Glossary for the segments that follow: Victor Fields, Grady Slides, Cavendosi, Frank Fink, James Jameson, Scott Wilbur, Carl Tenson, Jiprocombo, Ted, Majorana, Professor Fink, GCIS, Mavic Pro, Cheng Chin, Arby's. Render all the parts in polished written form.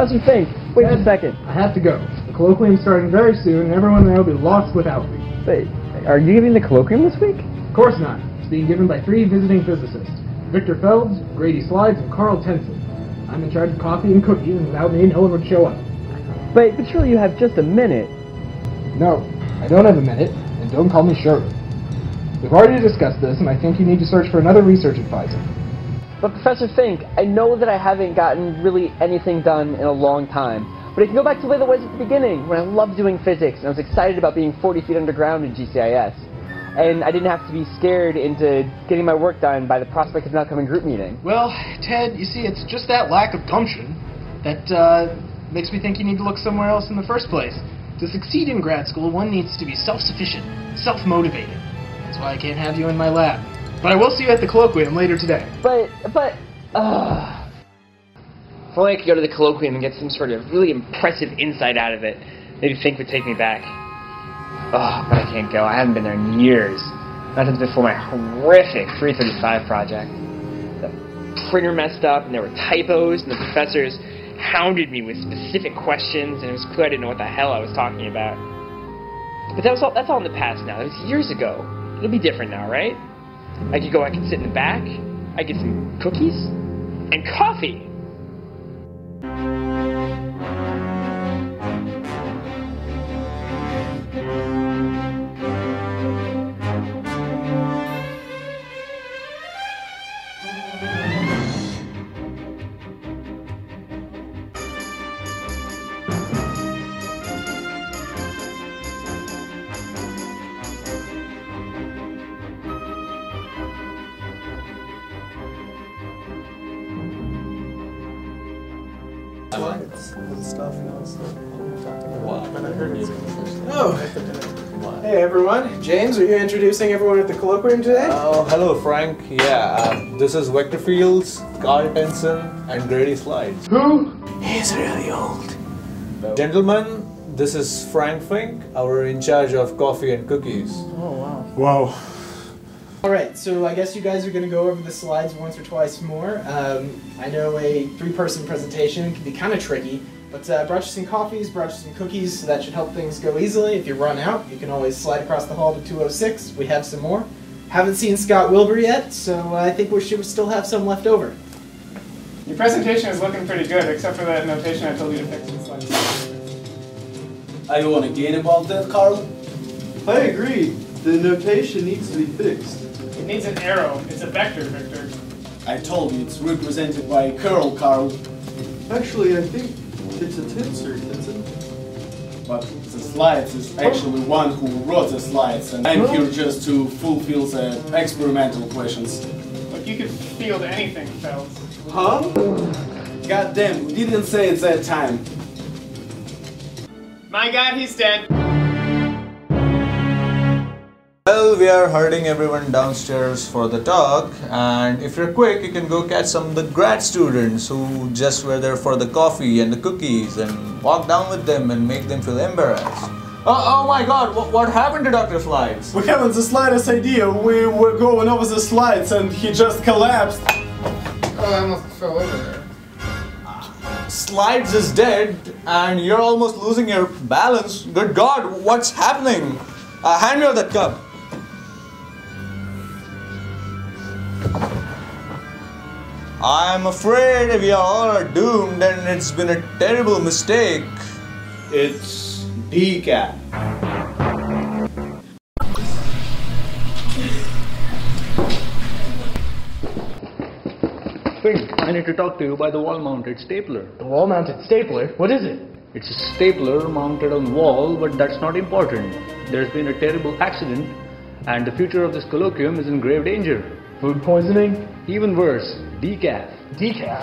Professor Fink, wait a second. I have to go. The colloquium's starting very soon, and everyone there will be lost without me. Wait, are you giving the colloquium this week? Of course not. It's being given by 3 visiting physicists. Victor Fields, Grady Slides, and Carl Tenson. I'm in charge of coffee and cookies, and without me, no one would show up. But surely you have just a minute. No, I don't have a minute, and don't call me Sherwood. We've already discussed this, and I think you need to search for another research advisor. But Professor Fink, I know that I haven't gotten really anything done in a long time, but I can go back to the way that was at the beginning, when I loved doing physics, and I was excited about being 40 feet underground in GCIS. And I didn't have to be scared into getting my work done by the prospect of not coming group meeting. Well, Ted, you see, it's just that lack of gumption that makes me think you need to look somewhere else in the first place. To succeed in grad school, one needs to be self-sufficient, self-motivated. That's why I can't have you in my lab. But I will see you at the colloquium later today. If only I could go to the colloquium and get some sort of really impressive insight out of it. Maybe Fink would take me back. Oh, but I can't go. I haven't been there in years. Not since before my horrific 335 project. The printer messed up, and there were typos, and the professors hounded me with specific questions, and it was clear I didn't know what the hell I was talking about. But that's all in the past now. That was years ago. It'll be different now, right? I could go, I could sit in the back, I get some cookies, and coffee! Stuff, you know, so oh, hey everyone. James, are you introducing everyone at the colloquium today? Oh, hello Frank. Yeah, this is Victor Fields, Carl Tenson, and Grady Slides. Who? He's really old. No. Gentlemen, this is Frank Fink, our in charge of coffee and cookies. Oh, wow. Wow. Alright, so I guess you guys are going to go over the slides once or twice more. I know a 3-person presentation can be kind of tricky, but I brought you some coffees, brought you some cookies, so that should help things go easily. If you run out, you can always slide across the hall to 206. We have some more. Haven't seen Scott Wilbur yet, so I think we should still have some left over. Your presentation is looking pretty good, except for that notation I told you to fix in slides. Are you on again about that, Carl? I agree. The notation needs to be fixed. It needs an arrow. It's a vector, Victor. I told you, it's represented by a curl, Carl. Actually, I think it's a tensor, Tenson. But the slides is actually one who wrote the slides, and I'm here just to fulfill the experimental questions. But you could field anything, Phelps. Huh? Goddamn, we didn't say it that time. My god, he's dead. Well, we are herding everyone downstairs for the talk, and if you're quick, you can go catch some of the grad students who just were there for the coffee and the cookies and walk down with them and make them feel embarrassed. Oh my god, what happened to Dr. Slides? We haven't the slightest idea. We were going over the slides and he just collapsed. Oh, I almost fell over there. Slides is dead and you're almost losing your balance. Good god, what's happening? Hand me over that cup. I'm afraid we all are doomed and it's been a terrible mistake. It's decaf. Fink, I need to talk to you by the wall-mounted stapler. The wall-mounted stapler? What is it? It's a stapler mounted on the wall, but that's not important. There's been a terrible accident and the future of this colloquium is in grave danger. Food poisoning? Even worse, decaf. Decaf?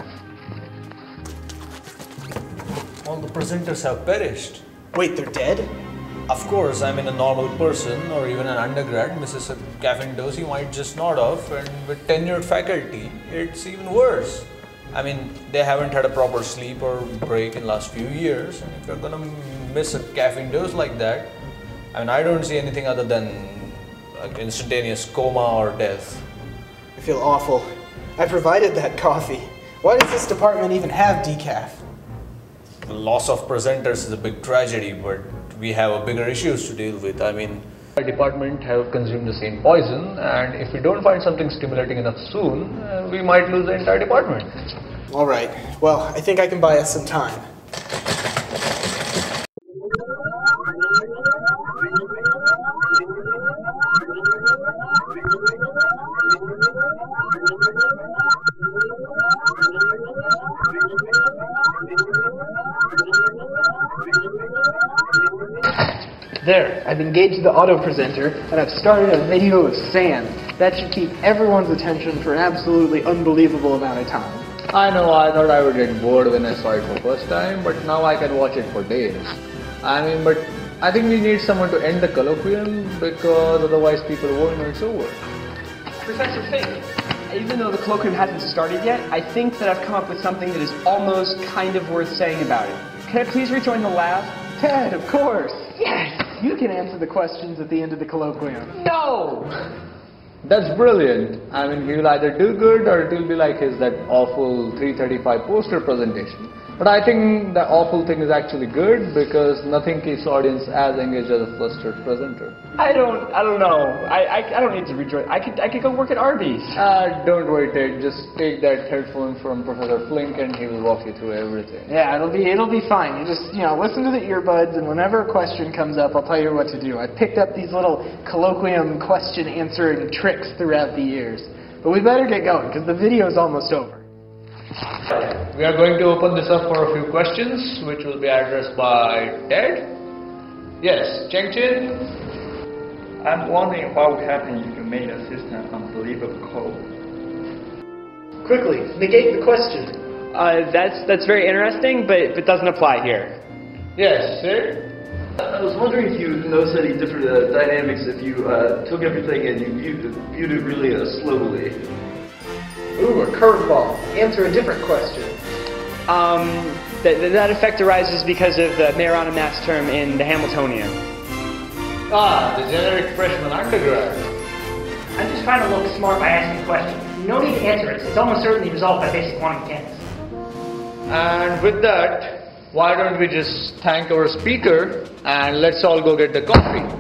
All the presenters have perished. Wait, they're dead? Of course, I mean a normal person or even an undergrad, Mrs. Cavendosi might just nod off, and with tenured faculty, it's even worse. I mean, they haven't had a proper sleep or break in the last few years, and if you're gonna miss a caffeine dose like that, I mean, I don't see anything other than like, instantaneous coma or death. I feel awful. I provided that coffee. Why does this department even have decaf? the loss of presenters is a big tragedy, but we have bigger issues to deal with. I mean, our department have consumed the same poison, and if we don't find something stimulating enough soon, we might lose the entire department. All right. Well, I think I can buy us some time. There, I've engaged the auto presenter, and I've started a video of sand. That should keep everyone's attention for an absolutely unbelievable amount of time. I know, I thought I would get bored when I saw it for the first time, but now I can watch it for days. I mean, but I think we need someone to end the colloquium, because otherwise people won't know it's over. Professor Fink, even though the colloquium hasn't started yet, I think that I've come up with something that is almost kind of worth saying about it. Can I please rejoin the lab? Ted, of course! Yes! You can answer the questions at the end of the colloquium. No! That's brilliant. I mean, he'll either do good or it'll be like his that awful 335 poster presentation. But I think the awful thing is actually good, because nothing keeps audience as engaged as a flustered presenter. I don't know. I don't need to rejoin. I could go work at Arby's. Don't worry, Ted. Just take that headphone from Professor Flink and he will walk you through everything. Yeah, it'll be fine. You just, you know, listen to the earbuds, and whenever a question comes up, I'll tell you what to do. I picked up these little colloquium question answering tricks throughout the years. But we better get going, because the video is almost over. We are going to open this up for a few questions, which will be addressed by Ted. Yes, Cheng Chin. I'm wondering what would happen if you made a system unbelievable code. Quickly, negate the question. That's very interesting, but doesn't apply here. Yes, sir. I was wondering if you noticed any different dynamics if you took everything and you viewed it really slowly. Ooh, a curveball. Answer a different question. That effect arises because of the Majorana mass term in the Hamiltonian. Ah, the generic freshman undergrad. I'm just trying to look smart by asking questions. No need to answer it. It's almost certainly resolved by basic quantum mechanics. And with that, why don't we just thank our speaker and let's all go get the coffee.